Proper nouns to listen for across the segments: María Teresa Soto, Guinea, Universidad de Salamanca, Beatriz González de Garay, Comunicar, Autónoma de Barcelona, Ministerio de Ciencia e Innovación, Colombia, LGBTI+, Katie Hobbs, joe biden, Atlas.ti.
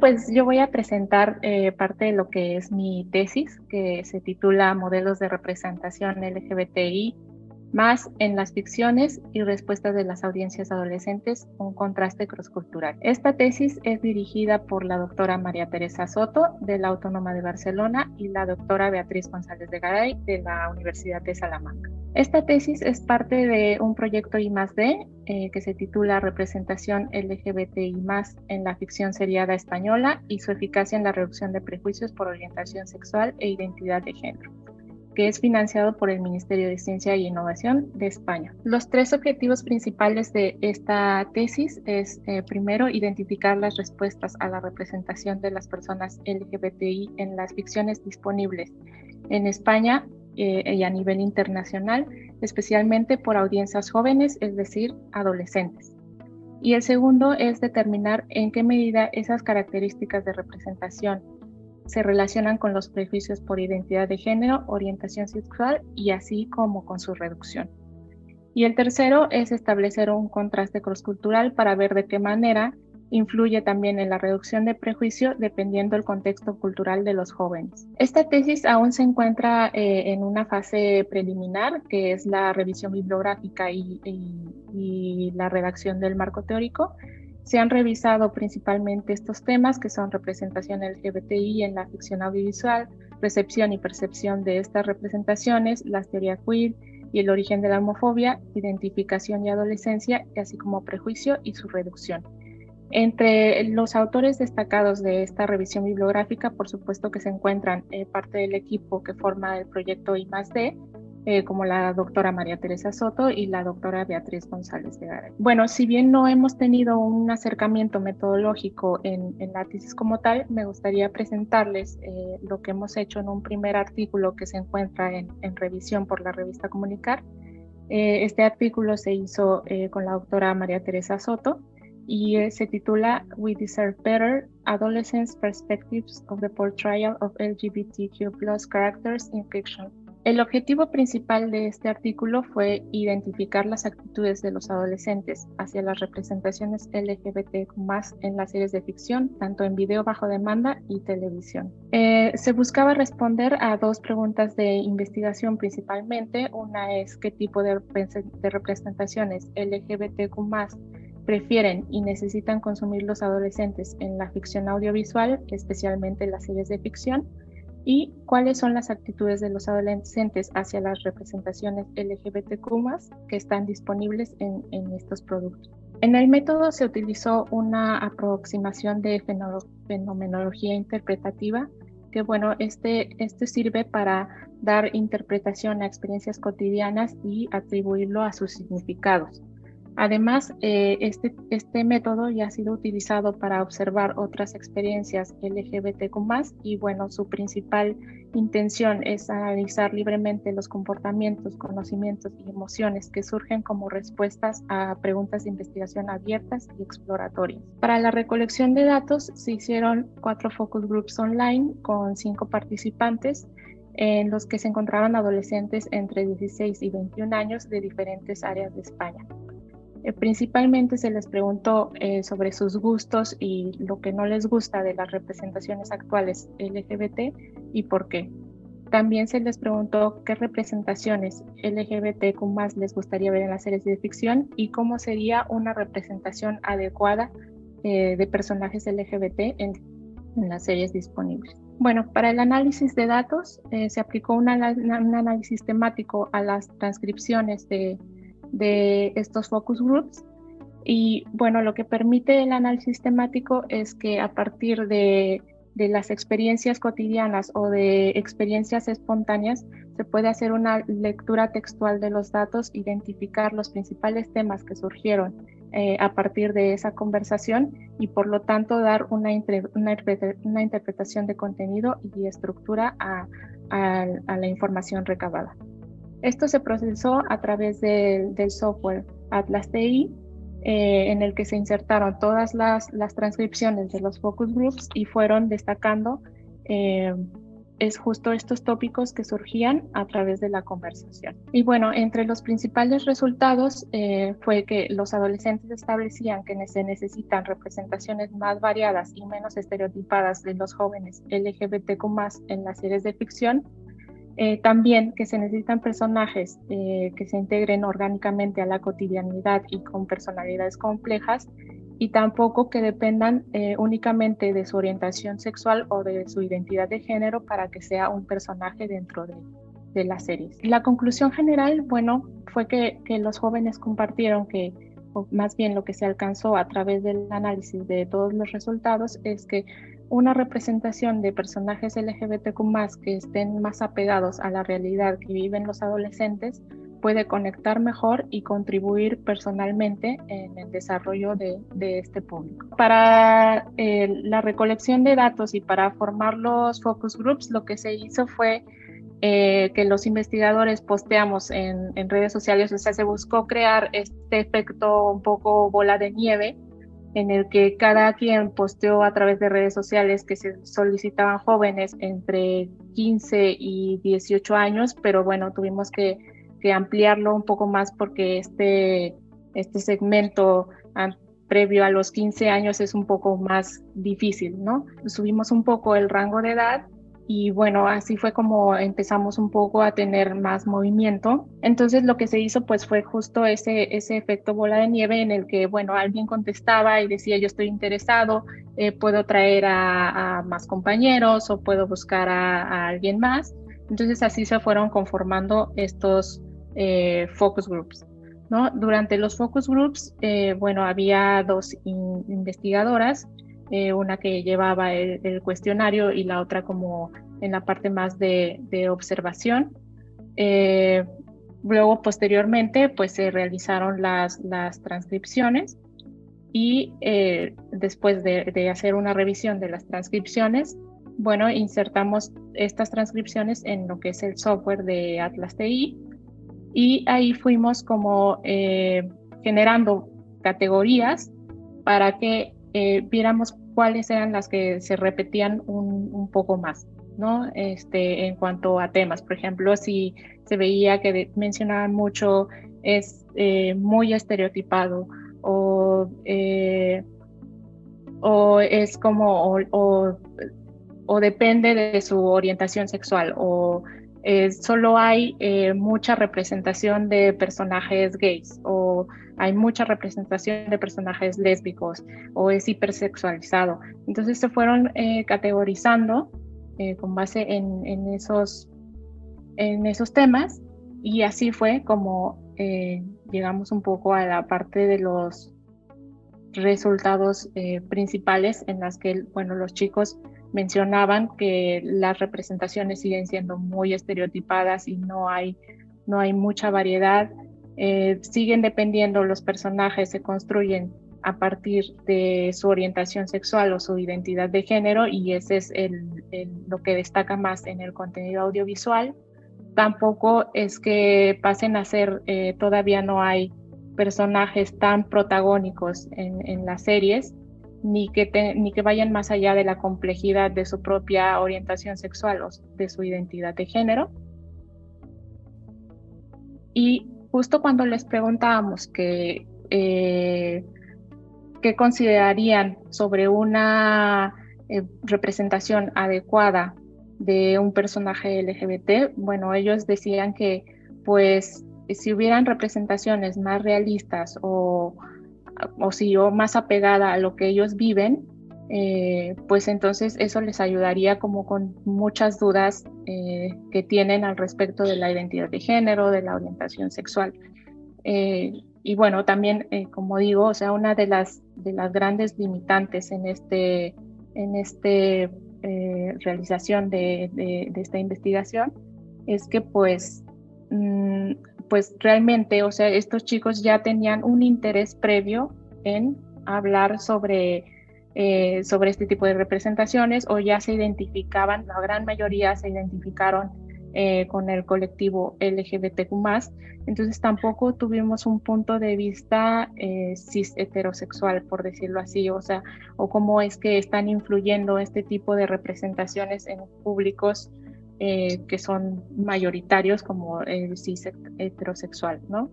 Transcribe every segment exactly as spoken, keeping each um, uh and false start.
Pues yo voy a presentar eh, parte de lo que es mi tesis, que se titula Modelos de representación L G B T I más en las ficciones y respuestas de las audiencias adolescentes, un contraste crosscultural. Esta tesis es dirigida por la doctora María Teresa Soto, de la Autónoma de Barcelona, y la doctora Beatriz González de Garay, de la Universidad de Salamanca. Esta tesis es parte de un proyecto I más D eh, que se titula Representación L G B T I más en la ficción seriada española y su eficacia en la reducción de prejuicios por orientación sexual e identidad de género, que es financiado por el Ministerio de Ciencia e Innovación de España. Los tres objetivos principales de esta tesis es, eh, primero, identificar las respuestas a la representación de las personas L G B T I en las ficciones disponibles en España eh, y a nivel internacional, especialmente por audiencias jóvenes, es decir, adolescentes. Y el segundo es determinar en qué medida esas características de representación se relacionan con los prejuicios por identidad de género, orientación sexual y así como con su reducción. Y el tercero es establecer un contraste crosscultural para ver de qué manera influye también en la reducción de prejuicio dependiendo del contexto cultural de los jóvenes. Esta tesis aún se encuentra eh, en una fase preliminar, que es la revisión bibliográfica y, y, y la redacción del marco teórico. Se han revisado principalmente estos temas que son representación L G B T I en la ficción audiovisual, recepción y percepción de estas representaciones, las teorías queer y el origen de la homofobia, identificación y adolescencia, así como prejuicio y su reducción. Entre los autores destacados de esta revisión bibliográfica, por supuesto que se encuentran eh, parte del equipo que forma el proyecto I más D, Eh, como la doctora María Teresa Soto y la doctora Beatriz González de Garay. Bueno, si bien no hemos tenido un acercamiento metodológico en, en la tesis como tal, me gustaría presentarles eh, lo que hemos hecho en un primer artículo que se encuentra en, en revisión por la revista Comunicar. Eh, este artículo se hizo eh, con la doctora María Teresa Soto y eh, se titula We Deserve Better, Adolescents' Perspectives of the Portrayal of L G B T Q plus Characters in Fiction. El objetivo principal de este artículo fue identificar las actitudes de los adolescentes hacia las representaciones L G B T Q más en las series de ficción, tanto en video bajo demanda y televisión. Eh, se buscaba responder a dos preguntas de investigación principalmente. Una es qué tipo de, de representaciones L G B T Q más prefieren y necesitan consumir los adolescentes en la ficción audiovisual, especialmente las series de ficción, y cuáles son las actitudes de los adolescentes hacia las representaciones L G B T Q más que están disponibles en, en estos productos. En el método se utilizó una aproximación de fenomenología interpretativa, que bueno, este, este sirve para dar interpretación a experiencias cotidianas y atribuirlo a sus significados. Además, eh, este, este método ya ha sido utilizado para observar otras experiencias L G B T Q más y bueno, su principal intención es analizar libremente los comportamientos, conocimientos y emociones que surgen como respuestas a preguntas de investigación abiertas y exploratorias. Para la recolección de datos se hicieron cuatro focus groups online con cinco participantes, en los que se encontraban adolescentes entre dieciséis y veintiún años de diferentes áreas de España. Principalmente se les preguntó eh, sobre sus gustos y lo que no les gusta de las representaciones actuales L G B T y por qué. También se les preguntó qué representaciones L G B T Q más les gustaría ver en las series de ficción y cómo sería una representación adecuada eh, de personajes L G B T en, en las series disponibles. Bueno, para el análisis de datos eh, se aplicó una, una, un análisis temático a las transcripciones de de estos focus groups y bueno, lo que permite el análisis temático es que a partir de, de las experiencias cotidianas o de experiencias espontáneas se puede hacer una lectura textual de los datos, identificar los principales temas que surgieron eh, a partir de esa conversación y por lo tanto dar una, una, una interpretación de contenido y estructura a, a, a la información recabada. Esto se procesó a través del, del software Atlas punto ti, eh, en el que se insertaron todas las, las transcripciones de los focus groups y fueron destacando eh, es justo estos tópicos que surgían a través de la conversación. Y bueno, entre los principales resultados eh, fue que los adolescentes establecían que se necesitan representaciones más variadas y menos estereotipadas de los jóvenes L G B T Q más, en las series de ficción. Eh, también que se necesitan personajes eh, que se integren orgánicamente a la cotidianidad y con personalidades complejas, y tampoco que dependan eh, únicamente de su orientación sexual o de su identidad de género para que sea un personaje dentro de, de las series. La conclusión general, bueno, fue que, que los jóvenes compartieron que, o más bien lo que se alcanzó a través del análisis de todos los resultados, es que una representación de personajes L G B T Q más, que estén más apegados a la realidad que viven los adolescentes, puede conectar mejor y contribuir personalmente en el desarrollo de, de este público. Para eh, la recolección de datos y para formar los focus groups, lo que se hizo fue eh, que los investigadores posteamos en, en redes sociales, o sea, se buscó crear este efecto un poco bola de nieve, en el que cada quien posteó a través de redes sociales que se solicitaban jóvenes entre quince y dieciocho años, pero bueno, tuvimos que, que ampliarlo un poco más porque este, este segmento an, previo a los quince años es un poco más difícil, ¿no? Subimos un poco el rango de edad y bueno, así fue como empezamos un poco a tener más movimiento. Entonces lo que se hizo pues fue justo ese, ese efecto bola de nieve en el que, bueno, alguien contestaba y decía yo estoy interesado, eh, puedo traer a, a más compañeros o puedo buscar a, a alguien más. Entonces así se fueron conformando estos eh, focus groups, ¿no? Durante los focus groups, eh, bueno, había dos in- investigadoras, Eh, una que llevaba el, el cuestionario y la otra como en la parte más de, de observación. Eh, luego, posteriormente, pues se realizaron las, las transcripciones y eh, después de, de hacer una revisión de las transcripciones, bueno, insertamos estas transcripciones en lo que es el software de Atlas punto ti y ahí fuimos como eh, generando categorías para que Eh, viéramos cuáles eran las que se repetían un, un poco más, ¿no? Este, en cuanto a temas, por ejemplo, si se veía que de, mencionaban mucho es eh, muy estereotipado o, eh, o es como o, o, o depende de su orientación sexual o eh, solo hay eh, mucha representación de personajes gays o hay mucha representación de personajes lésbicos o es hipersexualizado. Entonces se fueron eh, categorizando eh, con base en, en, esos, en esos temas y así fue como eh, llegamos un poco a la parte de los resultados eh, principales en las que, bueno, los chicos mencionaban que las representaciones siguen siendo muy estereotipadas y no hay, no hay mucha variedad. Eh, siguen dependiendo, los personajes se construyen a partir de su orientación sexual o su identidad de género y ese es el, el, lo que destaca más en el contenido audiovisual. Tampoco es que pasen a ser, eh, todavía no hay personajes tan protagónicos en, en las series, ni que, te, ni que vayan más allá de la complejidad de su propia orientación sexual o de su identidad de género. Y justo cuando les preguntábamos que, eh, qué considerarían sobre una eh, representación adecuada de un personaje L G B T, bueno, ellos decían que pues si hubieran representaciones más realistas o, o, si, o más apegada a lo que ellos viven, eh, pues entonces eso les ayudaría como con muchas dudas eh, que tienen al respecto de la identidad de género, de la orientación sexual. Eh, y bueno, también, eh, como digo, o sea, una de las, de las grandes limitantes en este, en este eh, realización de, de, de esta investigación es que pues, mmm, pues realmente, o sea, estos chicos ya tenían un interés previo en hablar sobre Eh, sobre este tipo de representaciones o ya se identificaban, la gran mayoría se identificaron eh, con el colectivo L G B T Q más, entonces tampoco tuvimos un punto de vista eh, cis heterosexual, por decirlo así, o sea, o cómo es que están influyendo este tipo de representaciones en públicos eh, que son mayoritarios como el cis heterosexual, ¿no?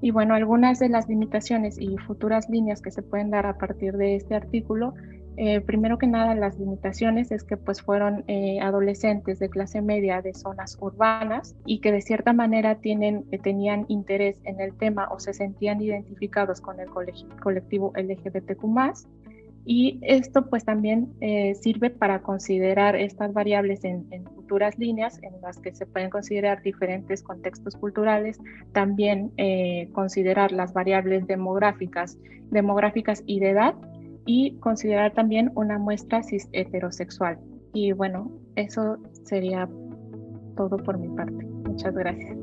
Y bueno, algunas de las limitaciones y futuras líneas que se pueden dar a partir de este artículo, eh, primero que nada las limitaciones es que pues fueron eh, adolescentes de clase media de zonas urbanas y que de cierta manera tienen, eh, tenían interés en el tema o se sentían identificados con el colectivo L G B T Q más, y esto pues también eh, sirve para considerar estas variables en, en futuras líneas en las que se pueden considerar diferentes contextos culturales, también eh, considerar las variables demográficas, demográficas y de edad, y considerar también una muestra cis heterosexual. Y bueno, eso sería todo por mi parte. Muchas gracias.